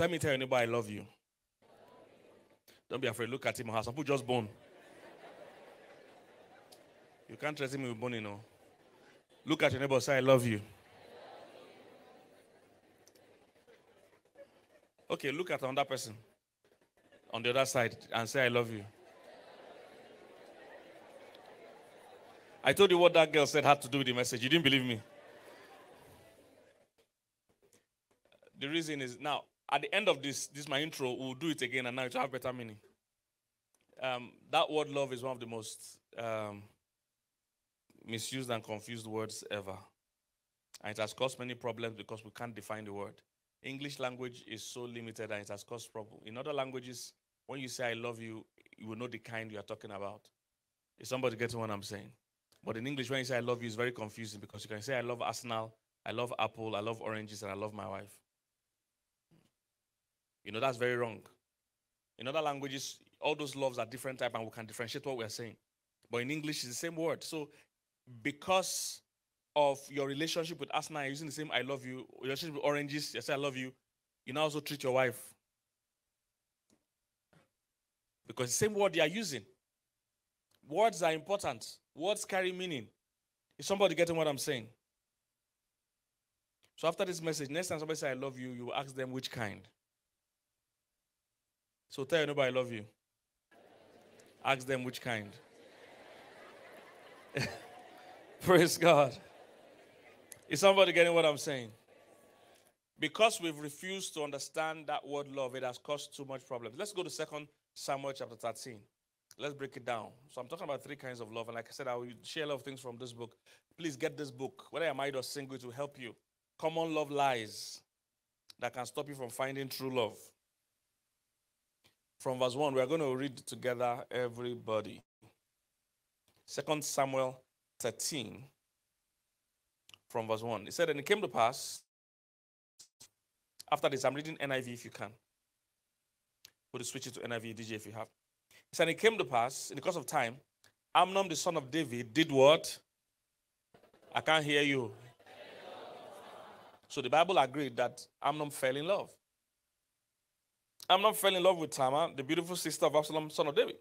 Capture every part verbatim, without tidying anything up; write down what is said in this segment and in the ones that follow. So let me tell anybody, I love you. Don't be afraid. Look at him. Some people just born. You can't trust him with money, no. Look at your neighbor and say, I love you. Okay, look at another person on the other side and say, I love you. I told you what that girl said had to do with the message. You didn't believe me. The reason is, now, at the end of this, this is my intro, we'll do it again, and now it will have better meaning. Um, that word love is one of the most um, misused and confused words ever. And it has caused many problems because we can't define the word. English language is so limited, and it has caused problems. In other languages, when you say I love you, you will know the kind you are talking about. Is somebody getting what I'm saying? But in English, when you say I love you, it's very confusing because you can say I love Arsenal, I love Apple, I love oranges, and I love my wife. You know, that's very wrong. In other languages, all those loves are different type, and we can differentiate what we're saying. But in English, it's the same word. So because of your relationship with Asna, using the same I love you, relationship with oranges, you say I love you, you now also treat your wife. Because the same word they are using. Words are important. Words carry meaning. Is somebody getting what I'm saying? So after this message, next time somebody says I love you, you ask them which kind. So tell nobody I love you. Ask them which kind. Praise God. Is somebody getting what I'm saying? Because we've refused to understand that word love, it has caused too much problems. Let's go to Second Samuel chapter thirteen. Let's break it down. So I'm talking about three kinds of love. And like I said, I will share a lot of things from this book. Please get this book. Whether you're married or single, it will help you. Common love lies that can stop you from finding true love. From verse one, we are going to read together, everybody. Second Samuel thirteen, from verse one. It said, and it came to pass, after this, I'm reading N I V if you can. We'll switch it to N I V, D J if you have. It said, and it came to pass, in the course of time, Amnon the son of David did what? I can't hear you. So the Bible agreed that Amnon fell in love. Amnon fell in love with Tamar, the beautiful sister of Absalom, son of David.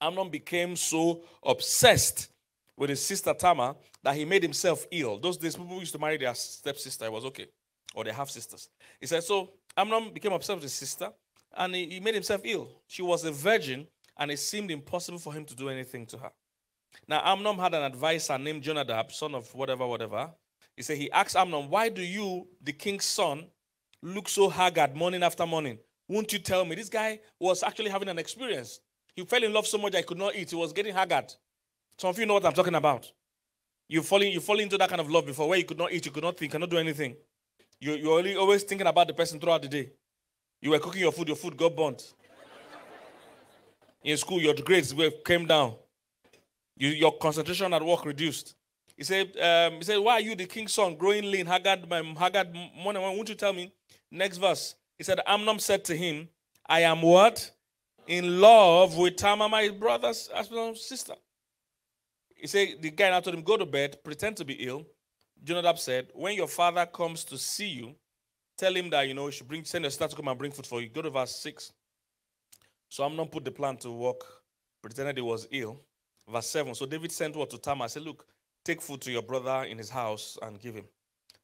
Amnon became so obsessed with his sister Tamar that he made himself ill. Those days, people used to marry their stepsister. It was okay. Or their half-sisters. He said, so Amnon became obsessed with his sister, and he, he made himself ill. She was a virgin, and it seemed impossible for him to do anything to her. Now, Amnon had an advisor named Jonadab, son of whatever, whatever. He said, he asked Amnon, why do you, the king's son, look so haggard morning after morning? Won't you tell me? This guy was actually having an experience. He fell in love so much that he could not eat. He was getting haggard. Some of you know what I'm talking about. You fall, in, you fall into that kind of love before, where you could not eat, you could not think, you cannot do anything. You, you're only always thinking about the person throughout the day. You were cooking your food, your food got burnt. In school, your grades came down. You, your concentration at work reduced. He said, um, he said, why are you, the king's son, growing lean, haggard, haggard morning? Won't you tell me? Next verse, he said, Amnon said to him, I am what? In love with Tamar, my brother's sister. He said, the guy now told him, go to bed, pretend to be ill. Jonadab said, when your father comes to see you, tell him that, you know, you should bring, send your sister to come and bring food for you. Go to verse six. So Amnon put the plan to work, pretended he was ill. Verse seven, so David sent word to Tamar. I said, look, take food to your brother in his house and give him.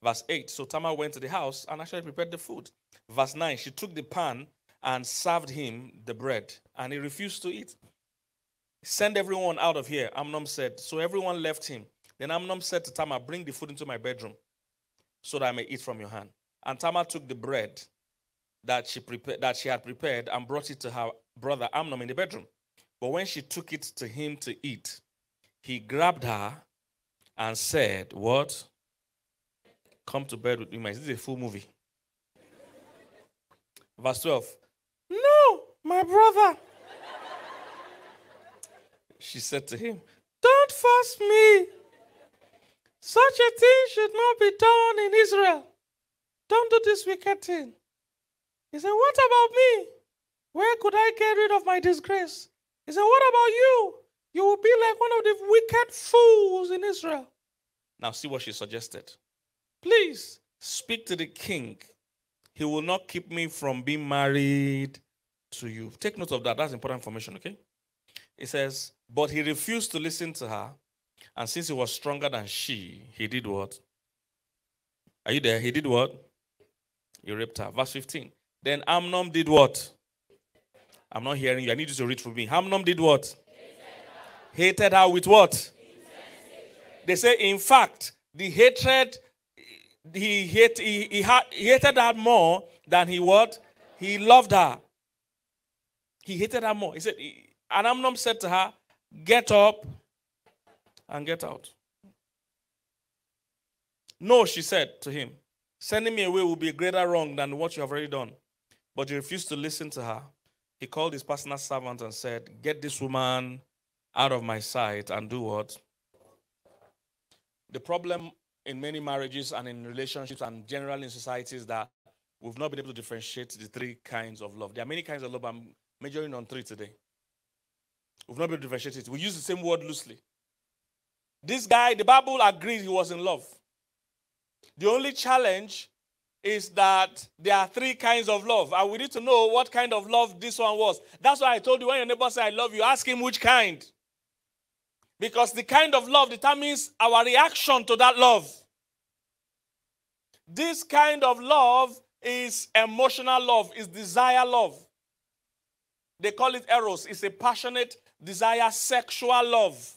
Verse eight, so Tamar went to the house and actually prepared the food. Verse nine, she took the pan and served him the bread, and he refused to eat. Send everyone out of here, Amnon said. So everyone left him. Then Amnon said to Tamar, bring the food into my bedroom so that I may eat from your hand. And Tamar took the bread that she, prepared, that she had prepared and brought it to her brother Amnon in the bedroom. But when she took it to him to eat, he grabbed her and said, what? Come to bed with me. This is a full movie. Verse twelve. No, my brother. She said to him, don't force me. Such a thing should not be done in Israel. Don't do this wicked thing. He said, what about me? Where could I get rid of my disgrace? He said, what about you? You will be like one of the wicked fools in Israel. Now see what she suggested. Please speak to the king. He will not keep me from being married to you. Take note of that. That's important information, okay? It says, but he refused to listen to her. And since he was stronger than she, he did what? Are you there? He did what? He raped her. Verse fifteen. Then Amnon did what? I'm not hearing you. I need you to read for me. Amnon did what? Hated her, hated her with what? They say, in fact, the hatred... He, hate, he, he, ha he hated her more than he what? He loved her. He hated her more. He said, he, and Amnon said to her, get up and get out. No, she said to him, sending me away will be a greater wrong than what you have already done. But he refused to listen to her. He called his personal servant and said, get this woman out of my sight and do what? The problem in many marriages and in relationships and generally in societies that we've not been able to differentiate the three kinds of love. There are many kinds of love, but I'm majoring on three today. We've not been able to differentiate it. We use the same word loosely. This guy, the Bible agrees he was in love. The only challenge is that there are three kinds of love, and we need to know what kind of love this one was. That's why I told you when your neighbor says, I love you, ask him which kind. Because the kind of love determines our reaction to that love. This kind of love is emotional love, is desire love. They call it eros. It's a passionate desire, sexual love.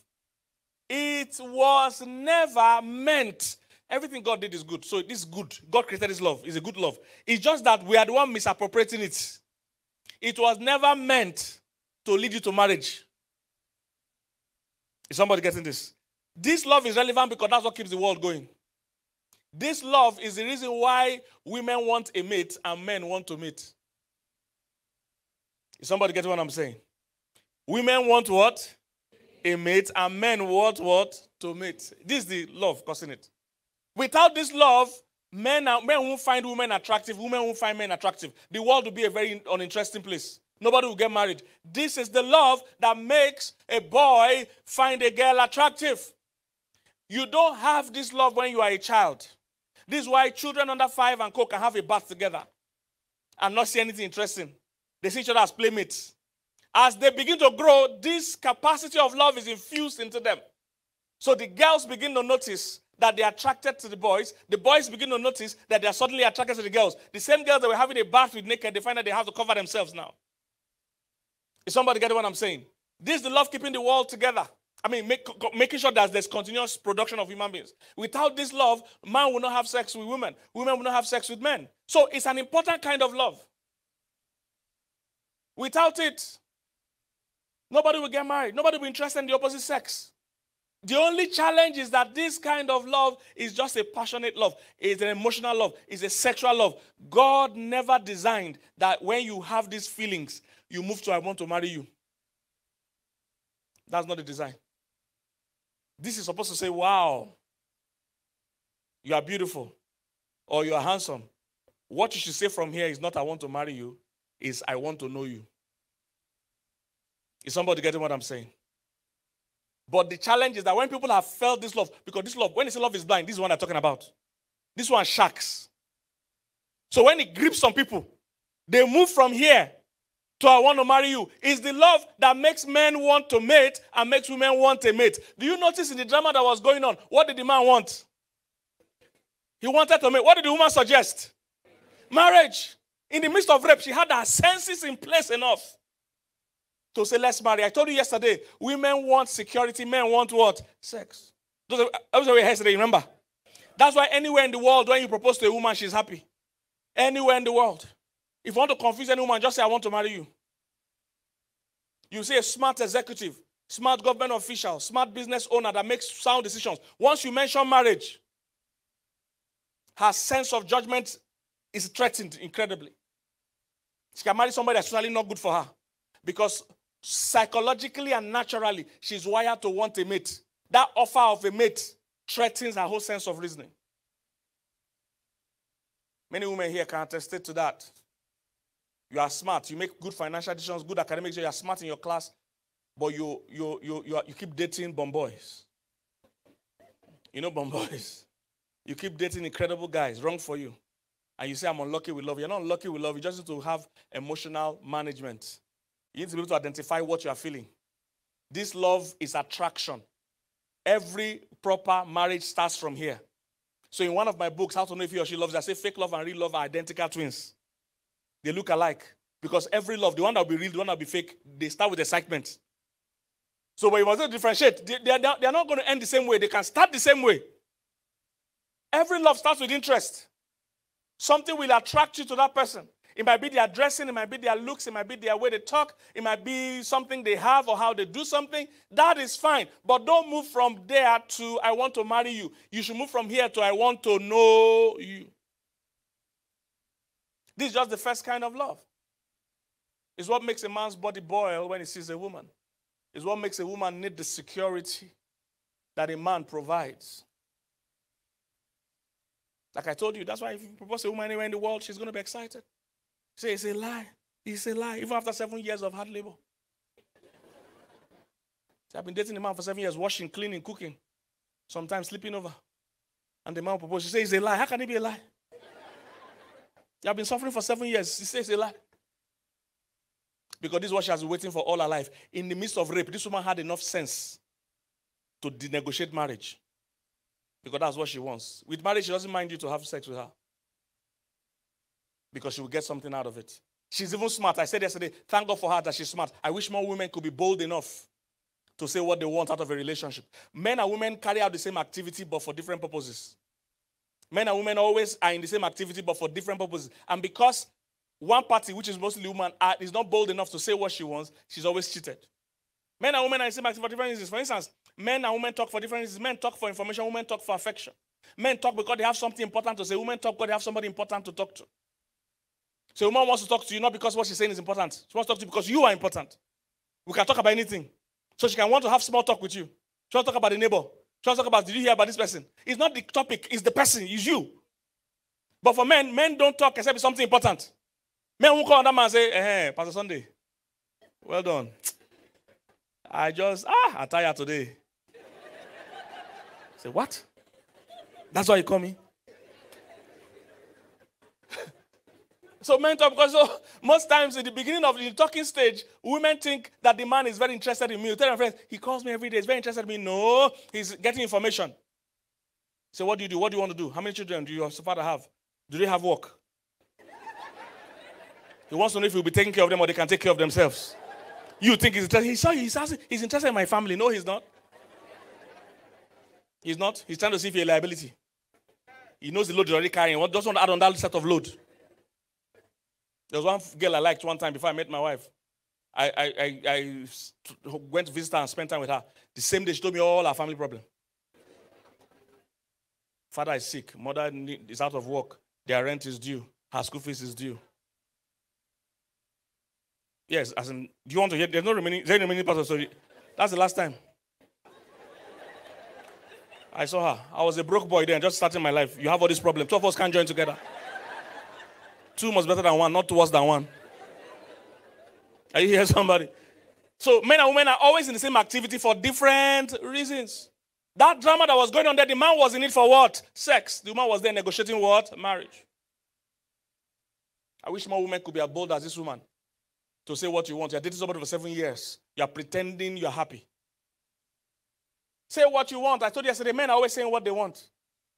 It was never meant. Everything God did is good. So it is good. God created this love. It's a good love. It's just that we are the one misappropriating it. It was never meant to lead you to marriage. Is somebody getting this? This love is relevant because that's what keeps the world going. This love is the reason why women want a mate and men want to mate. Is somebody getting what I'm saying? Women want what? A mate, and men want what? To mate. This is the love causing it. Without this love, men, are, men won't find women attractive. Women won't find men attractive. The world will be a very uninteresting place. Nobody will get married. This is the love that makes a boy find a girl attractive. You don't have this love when you are a child. This is why children under five and co can have a bath together and not see anything interesting. They see each other as playmates. As they begin to grow, this capacity of love is infused into them. So the girls begin to notice that they are attracted to the boys. The boys begin to notice that they are suddenly attracted to the girls. The same girls that were having a bath with naked, they find that they have to cover themselves now. Is somebody getting what I'm saying? This is the love keeping the world together. I mean, make, making sure that there's continuous production of human beings. Without this love, man will not have sex with women. Women will not have sex with men. So it's an important kind of love. Without it, nobody will get married. Nobody will be interested in the opposite sex. The only challenge is that this kind of love is just a passionate love. It's an emotional love. It's a sexual love. God never designed that when you have these feelings, you move to, I want to marry you. That's not the design. This is supposed to say, wow, you are beautiful or you are handsome. What you should say from here is not, I want to marry you, is I want to know you. Is somebody getting what I'm saying? But the challenge is that when people have felt this love, because this love, when it's love is blind, this is what I'm talking about. This one shacks. So when it grips some people, they move from here so I want to marry you. It's the love that makes men want to mate and makes women want a mate. Do you notice in the drama that was going on, what did the man want? He wanted to mate. What did the woman suggest? Marriage. In the midst of rape, she had her senses in place enough to say, let's marry. I told you yesterday, women want security, men want what? Sex. Those are yesterday, remember? That's why anywhere in the world, when you propose to a woman, she's happy. Anywhere in the world. If you want to confuse any woman, just say, I want to marry you. You say a smart executive, smart government official, smart business owner that makes sound decisions. Once you mention marriage, her sense of judgment is threatened incredibly. She can marry somebody that's totally not good for her because psychologically and naturally, she's wired to want a mate. That offer of a mate threatens her whole sense of reasoning. Many women here can attest to that. You are smart. You make good financial decisions, good academics. You are smart in your class, but you you you you, are, you keep dating bomb boys. You know bomb boys. You keep dating incredible guys. Wrong for you. and you say, I'm unlucky with love, you're not unlucky with love. You just need to have emotional management. You need to be able to identify what you are feeling. This love is attraction. Every proper marriage starts from here. So in one of my books, How to Know If He or She Loves You, I say fake love and real love are identical twins. They look alike. Because every love, the one that will be real, the one that will be fake, they start with excitement. So when you want to differentiate, they, they, are, they are not going to end the same way. They can start the same way. Every love starts with interest. Something will attract you to that person. It might be their dressing, it might be their looks, it might be their way they talk, it might be something they have or how they do something. That is fine. But don't move from there to, I want to marry you. You should move from here to, I want to know you. This is just the first kind of love. It's what makes a man's body boil when he sees a woman. It's what makes a woman need the security that a man provides. Like I told you, that's why if you propose to a woman anywhere in the world, she's going to be excited. Say, it's a lie. It's a lie. Even after seven years of hard labor. So I've been dating a man for seven years, washing, cleaning, cooking, sometimes sleeping over. And the man proposed. She says, it's a lie. How can it be a lie? You have been suffering for seven years. She says, it's a lie. Because this is what she has been waiting for all her life. In the midst of rape, this woman had enough sense to renegotiate marriage. Because that's what she wants. With marriage, she doesn't mind you to have sex with her. Because she will get something out of it. She's even smart. I said yesterday, thank God for her that she's smart. I wish more women could be bold enough to say what they want out of a relationship. Men and women carry out the same activity, but for different purposes. Men and women always are in the same activity, but for different purposes. And because one party, which is mostly woman, is not bold enough to say what she wants, she's always cheated. Men and women are in the same activity for different reasons. For instance, men and women talk for different reasons. Men talk for information, women talk for affection. Men talk because they have something important to say. Women talk because they have somebody important to talk to. So a woman wants to talk to you not because what she's saying is important. She wants to talk to you because you are important. We can talk about anything. So she can want to have small talk with you. She wants to talk about the neighbor. She wants to talk about, did you hear about this person? It's not the topic, it's the person, it's you. But for men, men don't talk except it's something important. Men who call on that man and say, eh, Pastor Sunday, well done. I just, ah, I'm tired today. Say, what? That's why you call me? So men talk because so most times in the beginning of the talking stage, women think that the man is very interested in me. You tell your friends, he calls me every day, he's very interested in me. No, he's getting information. So what do you do? What do you want to do? How many children do your father have? Do they have work? He wants to know if you'll be taking care of them or they can take care of themselves. You think he's interested. He saw you, he's, asking, he's interested in my family. No, he's not. He's not. He's trying to see if you're a liability. He knows the load you're already carrying. He doesn't want to add on that set of load. There was one girl I liked one time before I met my wife. I, I, I, I went to visit her and spent time with her. The same day she told me all her family problem. Father is sick. Mother is out of work. Their rent is due. Her school fees is due. Yes, as in, do you want to hear? There's no remaining, there's no remaining part of the story. That's the last time I saw her. I was a broke boy then, just starting my life. You have all these problems. Two of us can't join together. Two must be better than one, not two worse than one. Are you hearing somebody? So men and women are always in the same activity for different reasons. That drama that was going on there, the man was in it for what? Sex. The woman was there negotiating what? Marriage. I wish more women could be as bold as this woman to say what you want. You're dating somebody for seven years. You're pretending you're happy. Say what you want. I told you yesterday, men are always saying what they want.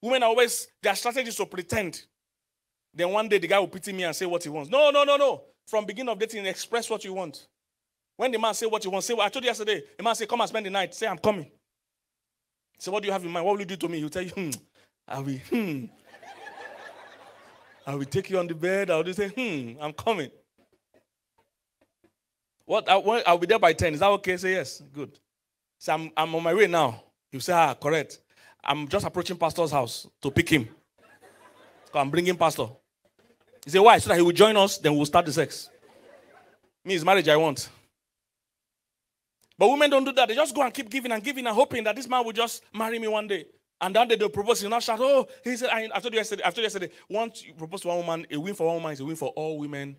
Women are always, their strategy is to pretend. Then one day the guy will pity me and say what he wants. No, no, no, no. From beginning of dating, express what you want. When the man say what you want, say, well, I told you yesterday, the man say, come and spend the night. Say, I'm coming. Say, what do you have in mind? What will you do to me? He'll tell you, hmm, I will, hmm. I will take you on the bed. I will just say, hmm, I'm coming. What, I, what, I'll be there by ten. Is that okay? Say, yes. Good. Say, I'm, I'm on my way now. You say, ah, correct. I'm just approaching pastor's house to pick him. I'm bringing pastor. He said, why? So that he will join us, then we'll start the sex. Me, it's marriage I want. But women don't do that. They just go and keep giving and giving and hoping that this man will just marry me one day. And that day they'll propose. He'll not shout, oh, he said, I, I told you yesterday, I told you yesterday, once you propose to one woman, a win for one woman is a win for all women.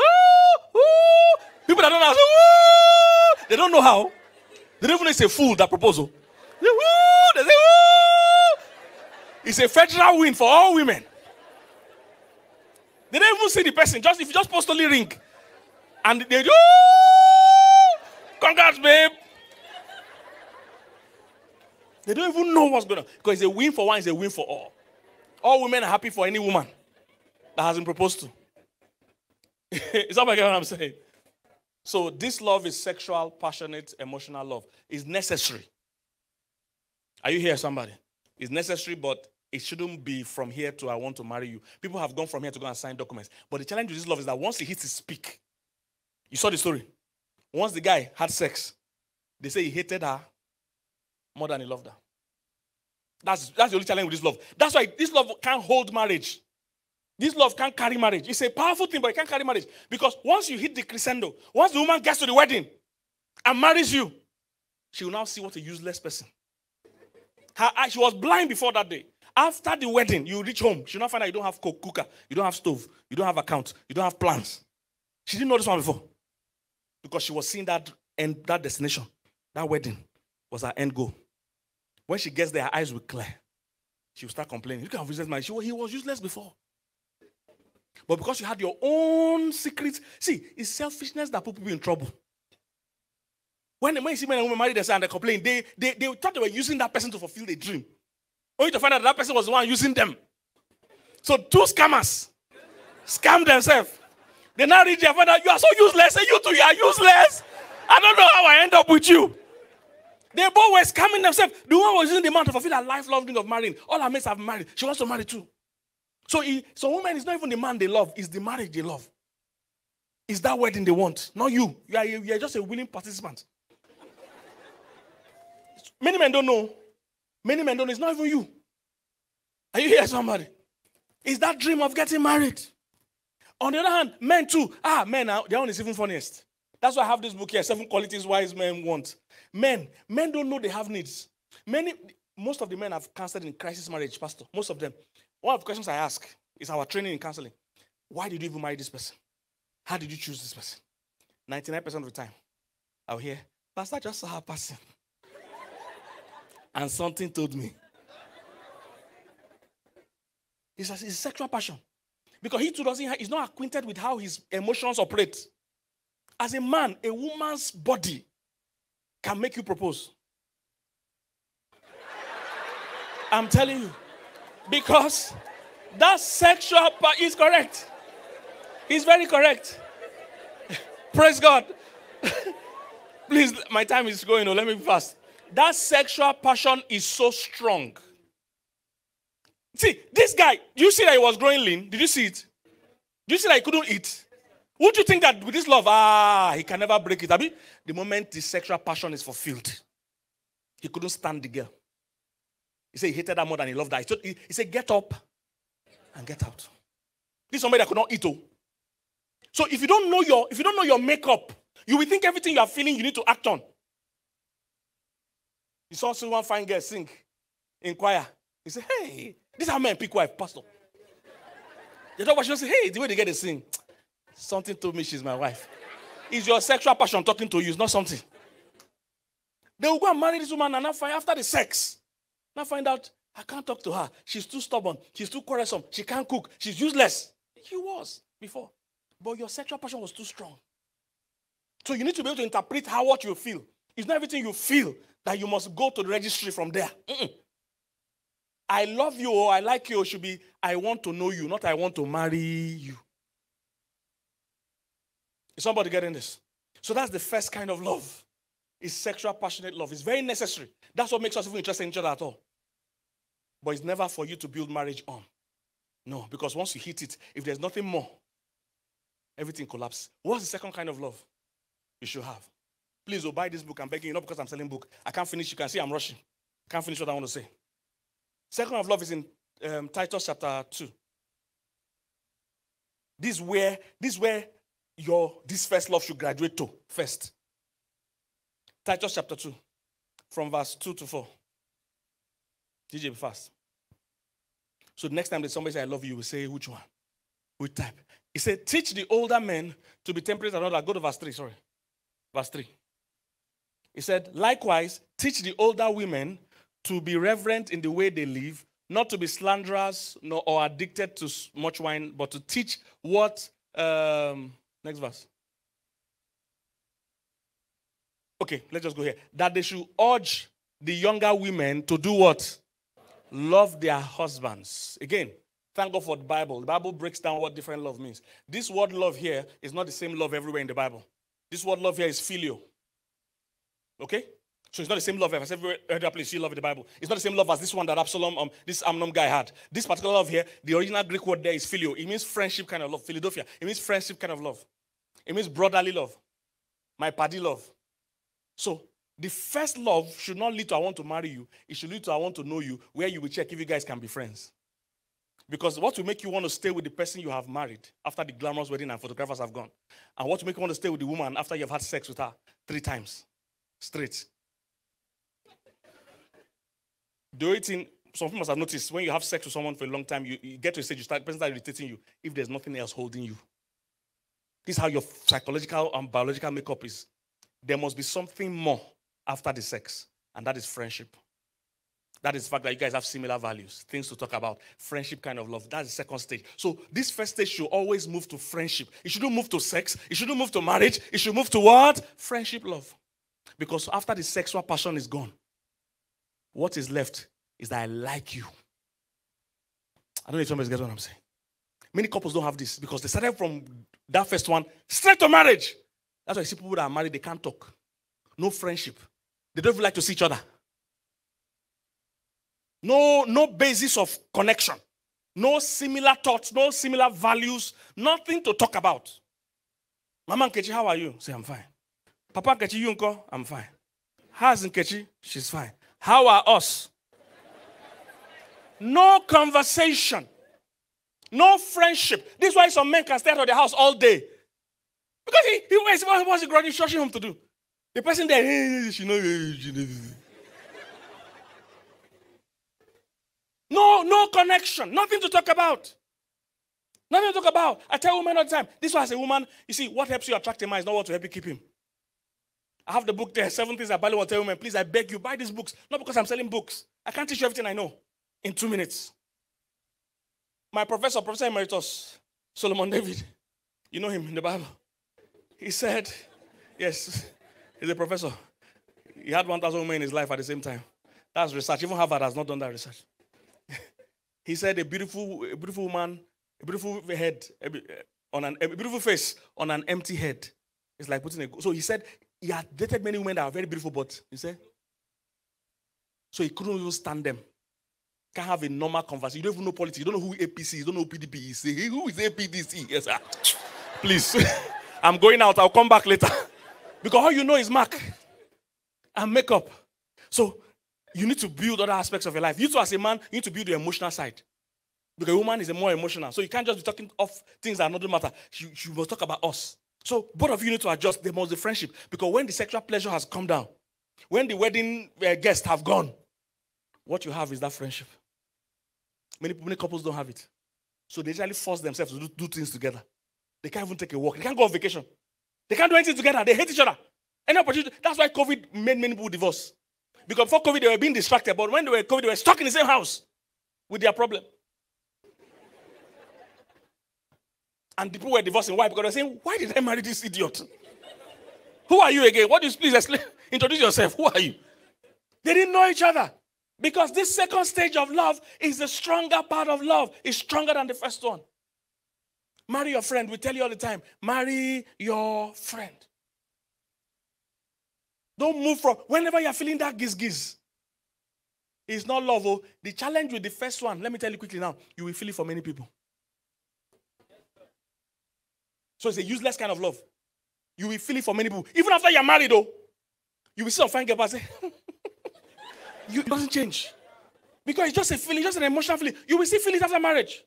Ooh, ooh. People that don't know how, ooh. They don't know how. They don't even know it's a fool, that proposal. They say, woo. They say, woo. It's a federal win for all women. They don't even see the person. Just if you just postally ring, and they do, congrats, babe. They don't even know what's going on, because it's a win for one, it's a win for all. All women are happy for any woman that hasn't proposed to. Is that what I'm saying? So this love is sexual, passionate, emotional love. It's necessary. Are you here, somebody? It's necessary, but it shouldn't be from here to I want to marry you. People have gone from here to go and sign documents. But the challenge with this love is that once it hits his peak, you saw the story. Once the guy had sex, they say he hated her more than he loved her. That's, that's the only challenge with this love. That's why this love can't hold marriage. This love can't carry marriage. It's a powerful thing, but it can't carry marriage. Because once you hit the crescendo, once the woman gets to the wedding and marries you, she will now see what a useless person. Her, she was blind before that day. After the wedding, you reach home. She'll now find out you don't have cooker, you don't have stove, you don't have account, you don't have plans. She didn't know this one before. Because she was seeing that end, that destination, that wedding was her end goal. When she gets there, her eyes will clear. She will start complaining. You can't visit my. She, he was useless before. But because you had your own secrets, see, it's selfishness that put people in trouble. When, when you see men and women marry themselves and they complain, they, they, they thought they were using that person to fulfill their dream. Only to find out that, that person was the one using them. So two scammers scam themselves. They now reach their father, you are so useless, and you too, you are useless. I don't know how I end up with you. They both were scamming themselves. The one was using the man to fulfill her lifelong dream of marrying. All her mates have married. She wants to marry too. So, he, so women, it's not even the man they love. It's the marriage they love. It's that wedding they want. Not you. You are, you are just a willing participant. Many men don't know. Many men don't know. It's not even you. Are you here, somebody? It's that dream of getting married. On the other hand, men too. Ah, men, their own is even funniest. That's why I have this book here, Seven Qualities Wise Men Want. Men, men don't know they have needs. Many, most of the men have canceled in crisis marriage, Pastor. Most of them. One of the questions I ask is our training in counseling. Why did you even marry this person? How did you choose this person? ninety-nine percent of the time, I'll hear, Pastor, I just saw her passing. And something told me. It's, it's sexual passion. Because he too doesn't, he's not acquainted with how his emotions operate. As a man, a woman's body can make you propose. I'm telling you. Because that sexual part is correct. It's very correct. Praise God. Please, my time is going. Let me be fast. That sexual passion is so strong. See, this guy, you see that he was growing lean? Did you see it? Did you see that he couldn't eat? Would you think that with this love, ah, he can never break it? I mean, the moment the sexual passion is fulfilled, he couldn't stand the girl. He said he hated her more than he loved her. He, told, he, he said, get up and get out. This is somebody that could not eat. Oh. So if you don't know your, if you don't know your makeup, you will think everything you are feeling you need to act on. You saw someone fine girl sing, inquire. He said, hey, this is how men pick wife, Pastor. You know what she said, hey, the way they get to sing. Something told me she's my wife. It's your sexual passion talking to you, it's not something. They will go and marry this woman and after the sex. Now find out, I can't talk to her. She's too stubborn. She's too quarrelsome. She can't cook. She's useless. He was before. But your sexual passion was too strong. So you need to be able to interpret how what you feel. It's not everything you feel that you must go to the registry from there. Mm-mm. I love you or I like you should be, I want to know you, not I want to marry you. Is somebody getting this? So that's the first kind of love. Is sexual, passionate love. It's very necessary. That's what makes us even interested in each other at all. But it's never for you to build marriage on. No, because once you hit it, if there's nothing more, everything collapses. What's the second kind of love you should have? Please, oh, buy this book. I'm begging you, not because I'm selling book. I can't finish. You can see I'm rushing. I can't finish what I want to say. Second of love is in um, Titus chapter two. This is where, this where your, this first love should graduate to first. Titus chapter two, from verse two to four. D J, be fast. So the next time that somebody says, I love you, you will say, which one? Which type? He said, teach the older men to be temperate and orderly. Go to verse three, sorry. Verse three. He said, likewise, teach the older women to be reverent in the way they live, not to be slanderers nor or addicted to much wine, but to teach what, um, next verse. Okay, let's just go here. That they should urge the younger women to do what? Love their husbands. Again, thank God for the Bible. The Bible breaks down what different love means. This word love here is not the same love everywhere in the Bible. This word love here is filial. Okay? So it's not the same love as every other place you love in the Bible. It's not the same love as this one that Absalom, um, this Amnon guy had. This particular love here, the original Greek word there is phileo. It means friendship kind of love. Philadelphia. It means friendship kind of love. It means brotherly love. My paddy love. So the first love should not lead to I want to marry you. It should lead to I want to know you, where you will check if you guys can be friends. Because what will make you want to stay with the person you have married after the glamorous wedding and photographers have gone? And what will make you want to stay with the woman after you've had sex with her three times straight? Do it in, some people must have noticed, when you have sex with someone for a long time, you, you get to a stage, you start, the person starts irritating you if there's nothing else holding you. This is how your psychological and biological makeup is. There must be something more after the sex, and that is friendship. That is the fact that you guys have similar values, things to talk about, friendship kind of love. That's the second stage. So this first stage should always move to friendship. It shouldn't move to sex. It shouldn't move to marriage. It should move to what? Friendship love. Because after the sexual passion is gone, what is left is that I like you. I don't know if somebody gets what I'm saying. Many couples don't have this because they started from that first one straight to marriage. That's why you see people that are married, they can't talk. No friendship. They don't even like to see each other. No, no basis of connection. No similar thoughts, no similar values, nothing to talk about. Mama Nkechi, how are you? Say, I'm fine. Papa Nkechi, you uncle? I'm fine. How's Nkechi? She's fine. How are us? No conversation. No friendship. This is why some men can stay out of the house all day. Because he, he wants what's the ground he's rushing home to do. The person there, hey, she knows. No, no connection. Nothing to talk about. Nothing to talk about. I tell women all the time, this one as a woman, you see, what helps you attract a man is not what to help you keep him. I have the book there, Seven Things I Badly Want to Tell Women. Please, I beg you, buy these books. Not because I'm selling books. I can't teach you everything I know in two minutes. My professor, Professor Emeritus Solomon David, you know him in the Bible. He said, yes, he's a professor. He had one thousand women in his life at the same time. That's research. Even Harvard has not done that research. He said, a beautiful, a beautiful woman, a beautiful head, a, on an, a beautiful face on an empty head. It's like putting a... So he said, he had dated many women that are very beautiful, but, you see? So he couldn't even stand them. Can't have a normal conversation. You don't even know politics. You don't know who A P C is. You don't know who P D P is. Hey, who is A P D C? Yes, sir. Please. I'm going out. I'll come back later. Because all you know is mark and makeup. So you need to build other aspects of your life. You too, as a man, you need to build your emotional side. Because a woman is a more emotional. So you can't just be talking of things that don't matter. You, you must talk about us. So both of you need to adjust. There must be friendship. Because when the sexual pleasure has come down, when the wedding uh, guests have gone, what you have is that friendship. Many, many couples don't have it. So they usually force themselves to do, do things together. They can't even take a walk. They can't go on vacation. They can't do anything together. They hate each other. Any opportunity. That's why COVID made many people divorce. Because before COVID, they were being distracted. But when they were COVID, they were stuck in the same house with their problem. And people were divorcing. Why? Because they were saying, why did I marry this idiot? Who are you again? What do you please explain? Introduce yourself. Who are you? They didn't know each other. Because this second stage of love is the stronger part of love. It's stronger than the first one. Marry your friend. We tell you all the time. Marry your friend. Don't move from, whenever you're feeling that giz-giz, it's not love. Oh. The challenge with the first one, let me tell you quickly now, you will feel it for many people. So it's a useless kind of love. You will feel it for many people. Even after you're married, though, you will see some fine girl and say, you, it doesn't change. Because it's just a feeling, just an emotional feeling. You will still feel it after marriage.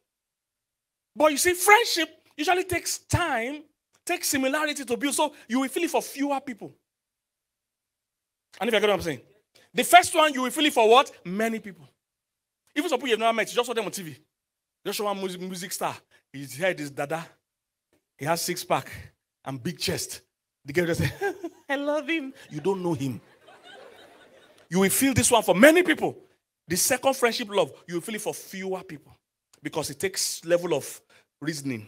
But you see, friendship usually takes time, takes similarity to build. So you will feel it for fewer people. And if you get what I'm saying, the first one, you will feel it for what? Many people. Even some people you've never met, you just saw them on T V. Just saw one music, music star. His head is dada. He has six pack and big chest. The girl just say, I love him. You don't know him. You will feel this one for many people. The second friendship love, you will feel it for fewer people because it takes level of reasoning.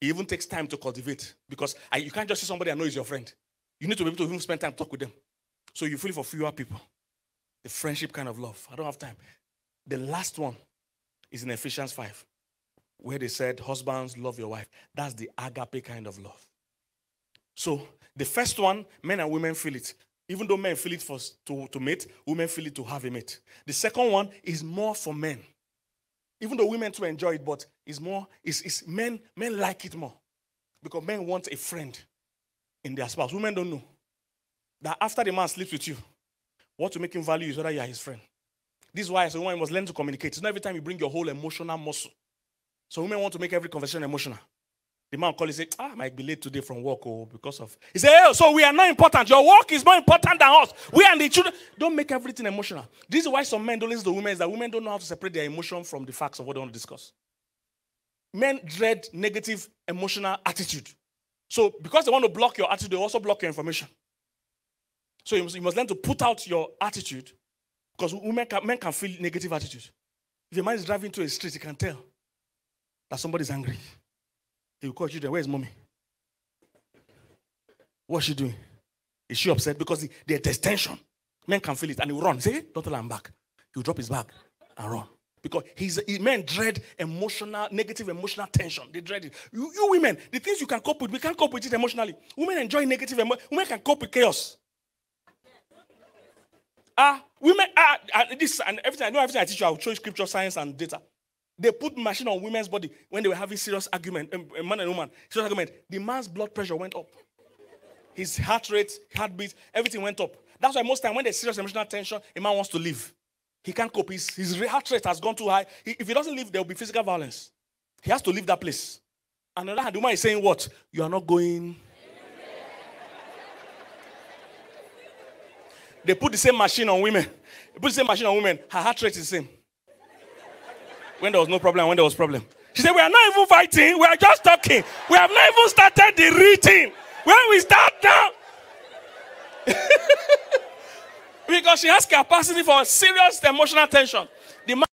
It even takes time to cultivate because I, you can't just see somebody and know is your friend. You need to be able to even spend time to talk with them. So you feel it for fewer people. The friendship kind of love. I don't have time. The last one is in Ephesians five, where they said, husbands, love your wife. That's the agape kind of love. So the first one, men and women feel it. Even though men feel it for, to, to mate, women feel it to have a mate. The second one is more for men. Even though women too enjoy it, but it's more, it's, it's men, men like it more. Because men want a friend in their spouse. Women don't know that after the man sleeps with you, what will make him value is whether you are his friend. This is why as a woman, you must learn to communicate. It's not every time you bring your whole emotional muscle. So women want to make every conversation emotional. The man calls and says, ah, I might be late today from work or because of... He says, hey, so we are not important. Your work is more important than us. We and the children... Don't make everything emotional. This is why some men don't listen to women, is that women don't know how to separate their emotion from the facts of what they want to discuss. Men dread negative emotional attitude. So because they want to block your attitude, they also block your information. So you must, you must learn to put out your attitude because women can, men can feel negative attitude. If a man is driving to a street, he can tell that somebody's angry. He will call children, where is mommy? What's she doing? Is she upset? Because there's tension. Men can feel it and he will run. Say, don't tell her I'm back. He will drop his bag and run. Because he's, he, men dread emotional, negative emotional tension. They dread it. You, you women, the things you can cope with, we can't cope with it emotionally. Women enjoy negative emotion. Women can cope with chaos. Ah, uh, women, ah, uh, uh, this and everything, I know everything I teach you, I'll show you scripture, science, and data. They put machine on women's body when they were having serious argument, um, a man and woman, serious argument. The man's blood pressure went up. His heart rate, heartbeat, everything went up. That's why most time when there's serious emotional tension, a man wants to leave. He can't cope. His, his heart rate has gone too high. He, if he doesn't leave, there will be physical violence. He has to leave that place. And on the other hand, the woman is saying what? You are not going. They put the same machine on women. They put the same machine on women. Her heart rate is the same. When there was no problem, when there was problem. She said, we are not even fighting. We are just talking. We have not even started the reading. When we start now. Because she has capacity for serious emotional tension. The man,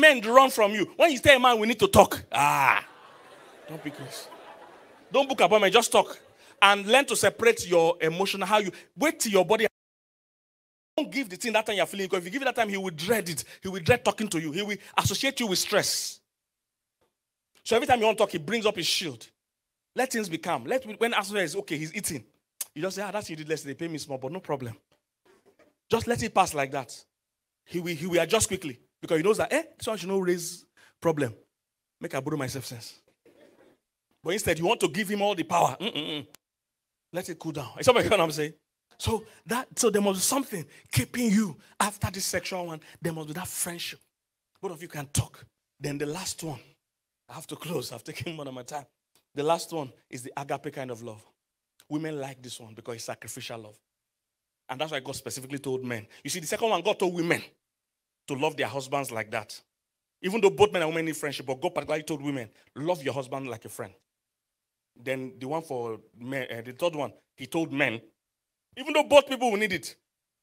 men run from you. When you tell a man, we need to talk. Ah. Don't be close. Don't book appointment. Just talk. And learn to separate your emotional, how you wait till your body. Don't give the thing that time you're feeling, because if you give it that time, he will dread it. He will dread talking to you. He will associate you with stress. So every time you want to talk, he brings up his shield. Let things be calm. Let, when Asuna is okay, he's eating. You just say, ah, that's what you did yesterday. Pay me small, but no problem. Just let it pass like that. He will, he will adjust quickly, because he knows that, eh, this one should not raise problem. Make I borrow myself sense. But instead, you want to give him all the power. Mm-mm-mm. Let it cool down. Is somebody hearing what I'm saying? So that so there must be something keeping you after this sexual one. There must be that friendship. Both of you can talk. Then the last one. I have to close. I've taken one of my time. The last one is the agape kind of love. Women like this one because it's sacrificial love. And that's why God specifically told men. You see, the second one, God told women to love their husbands like that. Even though both men and women need friendship, but God particularly told women, love your husband like a friend. Then the one for men, uh, the third one, he told men, even though both people will need it,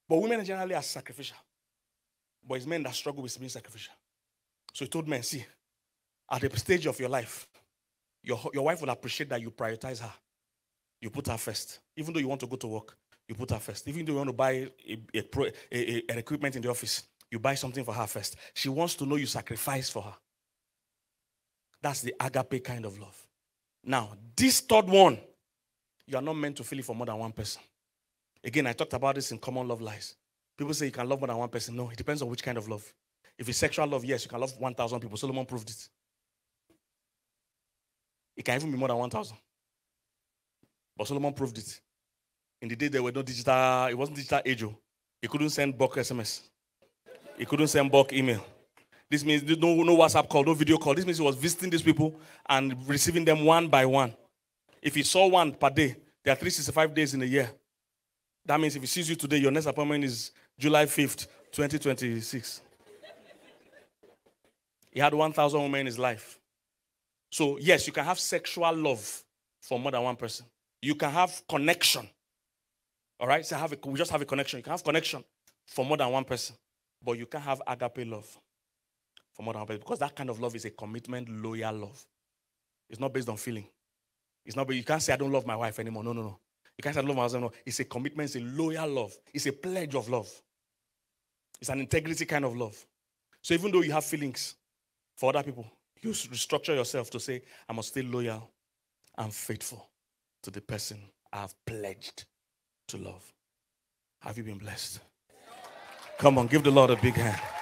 but women generally are sacrificial. But it's men that struggle with being sacrificial. So he told men, see, at the stage of your life, your, your wife will appreciate that you prioritize her. You put her first. Even though you want to go to work, you put her first. Even though you want to buy a, a pro, a, a, an equipment in the office, you buy something for her first. She wants to know you sacrifice for her. That's the agape kind of love. Now, this third one, you are not meant to feel it for more than one person. Again, I talked about this in Common Love Lies. People say you can love more than one person. No, it depends on which kind of love. If it's sexual love, yes, you can love one thousand people. Solomon proved it. It can even be more than one thousand. But Solomon proved it. In the day, there were no digital, it wasn't digital age. He couldn't send bulk S M S. He couldn't send bulk email. This means no, no WhatsApp call, no video call. This means he was visiting these people and receiving them one by one. If he saw one per day, there are three hundred sixty-five days in a year. That means if he sees you today, your next appointment is July fifth, twenty twenty-six. He had one thousand women in his life. So, yes, you can have sexual love for more than one person. You can have connection. All right? So have a, we just have a connection. You can have connection for more than one person. But you can't have agape love for more than one person, because that kind of love is a commitment, loyal love. It's not based on feeling. It's not. You can't say, I don't love my wife anymore. No, no, no. You can't say, I love my husband. No. It's a commitment. It's a loyal love. It's a pledge of love. It's an integrity kind of love. So even though you have feelings for other people, you restructure yourself to say, I must stay loyal and faithful to the person I have pledged to love. Have you been blessed? Come on, give the Lord a big hand.